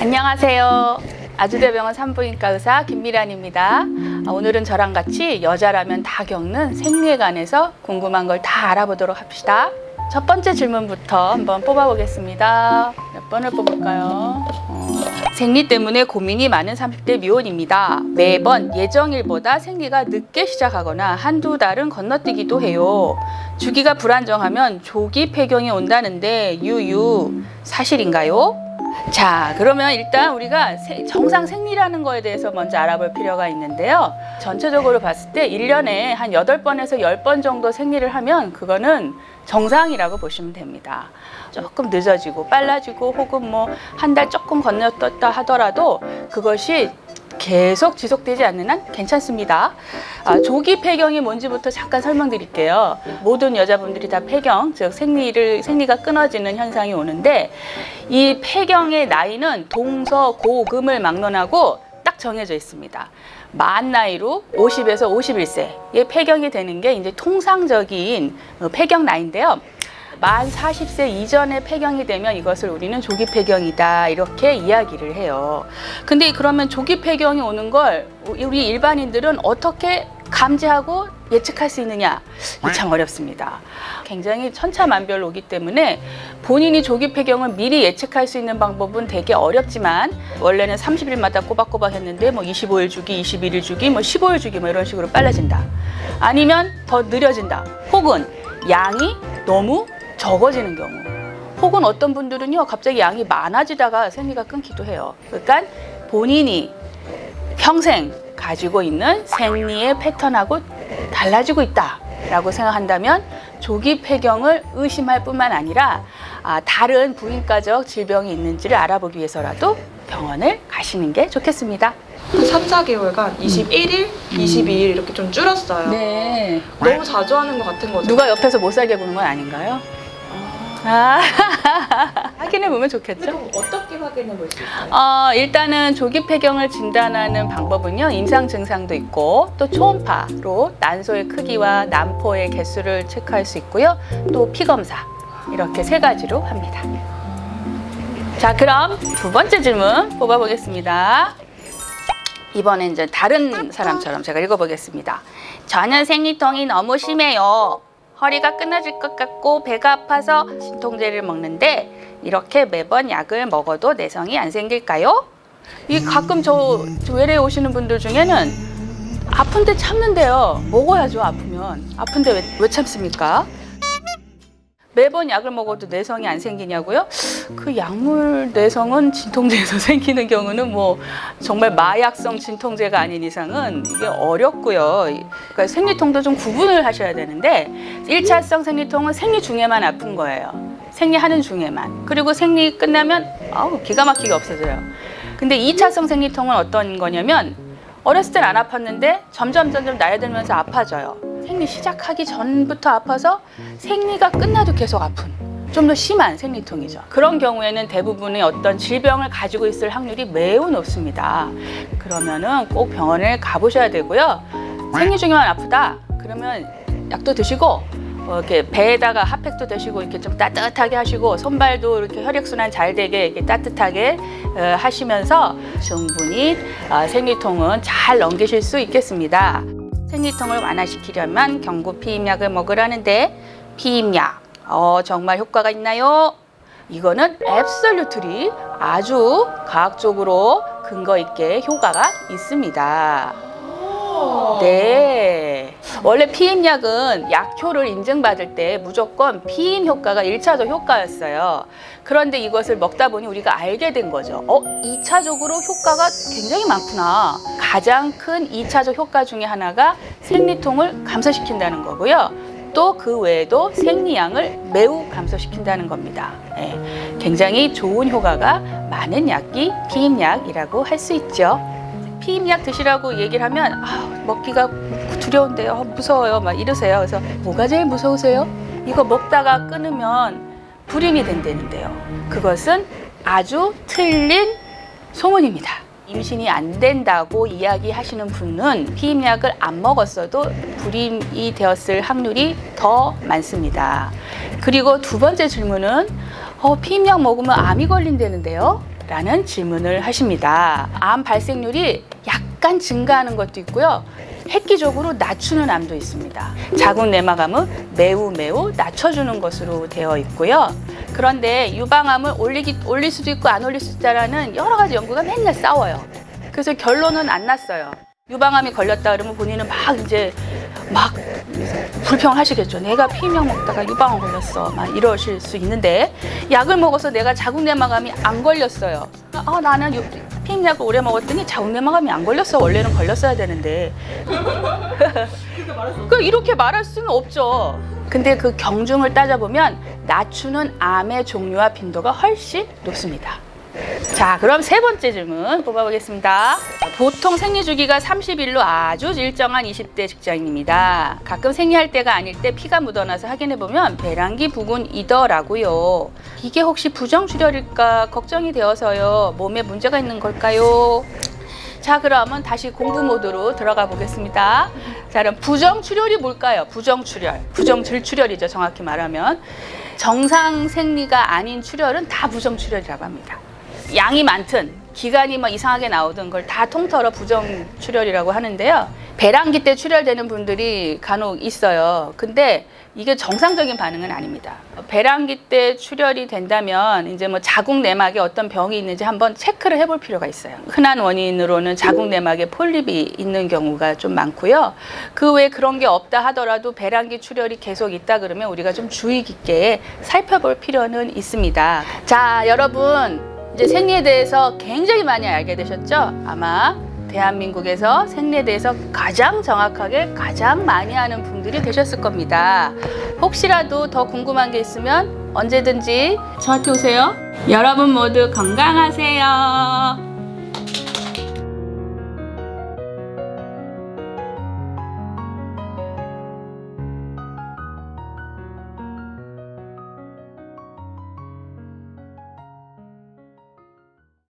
안녕하세요. 아주대병원 산부인과 의사 김미란입니다. 오늘은 저랑 같이 여자라면 다 겪는 생리에 관해서 궁금한 걸 다 알아보도록 합시다. 첫 번째 질문부터 한번 뽑아보겠습니다. 몇 번을 뽑을까요? 생리 때문에 고민이 많은 30대 미혼입니다. 매번 예정일보다 생리가 늦게 시작하거나 한두 달은 건너뛰기도 해요. 주기가 불안정하면 조기 폐경이 온다는데 유유, 사실인가요? 자, 그러면 일단 우리가 정상 생리라는 거에 대해서 먼저 알아볼 필요가 있는데요. 전체적으로 봤을 때 1년에 한 8번에서 10번 정도 생리를 하면 그거는 정상이라고 보시면 됩니다. 조금 늦어지고 빨라지고 혹은 뭐 한 달 조금 건너뛰었다 하더라도 그것이 계속 지속되지 않는 한 괜찮습니다. 조기 폐경이 뭔지부터 잠깐 설명드릴게요. 모든 여자분들이 다 폐경, 즉 생리가 끊어지는 현상이 오는데 이 폐경의 나이는 동서, 고, 금을 막론하고 딱 정해져 있습니다. 만 나이로 50에서 51세의 폐경이 되는 게 이제 통상적인 폐경 나이인데요. 만 40세 이전에 폐경이 되면 이것을 우리는 조기 폐경이다 이렇게 이야기를 해요. 근데 그러면 조기 폐경이 오는 걸 우리 일반인들은 어떻게 감지하고 예측할 수 있느냐? 참 어렵습니다. 굉장히 천차만별로 오기 때문에 본인이 조기 폐경을 미리 예측할 수 있는 방법은 되게 어렵지만 원래는 30일마다 꼬박꼬박 했는데 뭐 25일 주기, 21일 주기, 뭐 15일 주기 뭐 이런 식으로 빨라진다. 아니면 더 느려진다. 혹은 양이 너무 적어지는 경우, 혹은 어떤 분들은요 갑자기 양이 많아지다가 생리가 끊기도 해요. 그러니까 본인이 평생 가지고 있는 생리의 패턴하고 달라지고 있다라고 생각한다면 조기 폐경을 의심할 뿐만 아니라 다른 부인과적 질병이 있는지를 알아보기 위해서라도 병원을 가시는 게 좋겠습니다. 3-4개월간 21일, 22일 이렇게 좀 줄었어요. 네. 너무 자주 하는 것 같은 거죠. 누가 옆에서 못 살게 보는 건 아닌가요? 확인해 보면 좋겠죠? 그럼 어떻게 확인해 볼 수 있어요? 일단은 조기 폐경을 진단하는 방법은요, 임상 증상도 있고, 또 초음파로 난소의 크기와 난포의 개수를 체크할 수 있고요, 또 피검사, 이렇게 3가지로 합니다. 자, 그럼 2번째 질문 뽑아보겠습니다. 이번엔 이제 다른 사람처럼 제가 읽어보겠습니다. 저는 생리통이 너무 심해요. 허리가 끊어질 것 같고 배가 아파서 진통제를 먹는데 이렇게 매번 약을 먹어도 내성이 안 생길까요? 이 가끔 저 외래에 오시는 분들 중에는 아픈데 참는데요. 먹어야죠, 아프면. 아픈데 왜 참습니까? 매번 약을 먹어도 내성이 안 생기냐고요? 그 약물 내성은 진통제에서 생기는 경우는 뭐 정말 마약성 진통제가 아닌 이상은 이게 어렵고요. 그러니까 생리통도 좀 구분을 하셔야 되는데 1차성 생리통은 생리 중에만 아픈 거예요. 생리하는 중에만. 그리고 생리 끝나면 아우 기가 막히게 없어져요. 근데 2차성 생리통은 어떤 거냐면 어렸을 땐 안 아팠는데 점점 나이 들면서 아파져요. 생리 시작하기 전부터 아파서 생리가 끝나도 계속 아픈 좀 더 심한 생리통이죠. 그런 경우에는 대부분의 어떤 질병을 가지고 있을 확률이 매우 높습니다. 그러면은 꼭 병원을 가보셔야 되고요. 생리 중에만 아프다 그러면 약도 드시고 이렇게 배에다가 핫팩도 대시고 이렇게 좀 따뜻하게 하시고 손발도 이렇게 혈액순환 잘 되게 이렇게 따뜻하게 하시면서 충분히 생리통은 잘 넘기실 수 있겠습니다. 생리통을 완화시키려면 경구 피임약을 먹으라는데 피임약 정말 효과가 있나요? 이거는 앱솔루트리 아주 과학적으로 근거 있게 효과가 있습니다. 네. 원래 피임약은 약효를 인증받을 때 무조건 피임 효과가 1차적 효과였어요. 그런데 이것을 먹다 보니 우리가 알게 된 거죠. 2차적으로 효과가 굉장히 많구나. 가장 큰 2차적 효과 중에 하나가 생리통을 감소시킨다는 거고요. 또 그 외에도 생리량을 매우 감소시킨다는 겁니다. 네. 굉장히 좋은 효과가 많은 약이 피임약이라고 할 수 있죠. 피임약 드시라고 얘기를 하면 먹기가 두려운데요, 무서워요 막 이러세요. 그래서 뭐가 제일 무서우세요? 이거 먹다가 끊으면 불임이 된다는데요. 그것은 아주 틀린 소문입니다. 임신이 안 된다고 이야기하시는 분은 피임약을 안 먹었어도 불임이 되었을 확률이 더 많습니다. 그리고 두 번째 질문은 피임약 먹으면 암이 걸린다는데요? 라는 질문을 하십니다. 암 발생률이 약간 증가하는 것도 있고요. 획기적으로 낮추는 암도 있습니다. 자궁 내막암은 매우 낮춰주는 것으로 되어 있고요. 그런데 유방암을 올릴 수도 있고 안 올릴 수 있다라는 여러 가지 연구가 맨날 싸워요. 그래서 결론은 안 났어요. 유방암이 걸렸다 그러면 본인은 막 불평하시겠죠. 내가 피임약 먹다가 유방암 걸렸어. 막 이러실 수 있는데, 약을 먹어서 내가 자궁 내막암이 안 걸렸어요. 나는 피임약을 오래 먹었더니 자궁 내막암이 안 걸렸어. 원래는 걸렸어야 되는데. 이렇게 말할 수는 없죠. 근데 그 경중을 따져보면 낮추는 암의 종류와 빈도가 훨씬 높습니다. 자, 그럼 세 번째 질문 뽑아보겠습니다. 보통 생리주기가 30일로 아주 일정한 20대 직장인입니다. 가끔 생리할 때가 아닐 때 피가 묻어나서 확인해보면 배란기 부근이더라고요. 이게 혹시 부정출혈일까 걱정이 되어서요. 몸에 문제가 있는 걸까요? 자, 그러면 다시 공부 모드로 들어가 보겠습니다. 자, 그럼 부정출혈이 뭘까요? 부정출혈, 부정질출혈이죠. 정확히 말하면 정상 생리가 아닌 출혈은 다 부정출혈이라고 합니다. 양이 많든 기간이 이상하게 나오든 걸 다 통틀어 부정출혈이라고 하는데요. 배란기 때 출혈되는 분들이 간혹 있어요. 근데 이게 정상적인 반응은 아닙니다. 배란기 때 출혈이 된다면 이제 자궁 내막에 어떤 병이 있는지 한번 체크를 해볼 필요가 있어요. 흔한 원인으로는 자궁 내막에 폴립이 있는 경우가 좀 많고요. 그 외에 그런 게 없다 하더라도 배란기 출혈이 계속 있다 그러면 우리가 좀 주의 깊게 살펴볼 필요는 있습니다. 자, 여러분, 이제 생리에 대해서 굉장히 많이 알게 되셨죠? 아마 대한민국에서 생리에 대해서 가장 정확하게 가장 많이 하는 분들이 되셨을 겁니다. 혹시라도 더 궁금한 게 있으면 언제든지 저한테 오세요. 여러분 모두 건강하세요.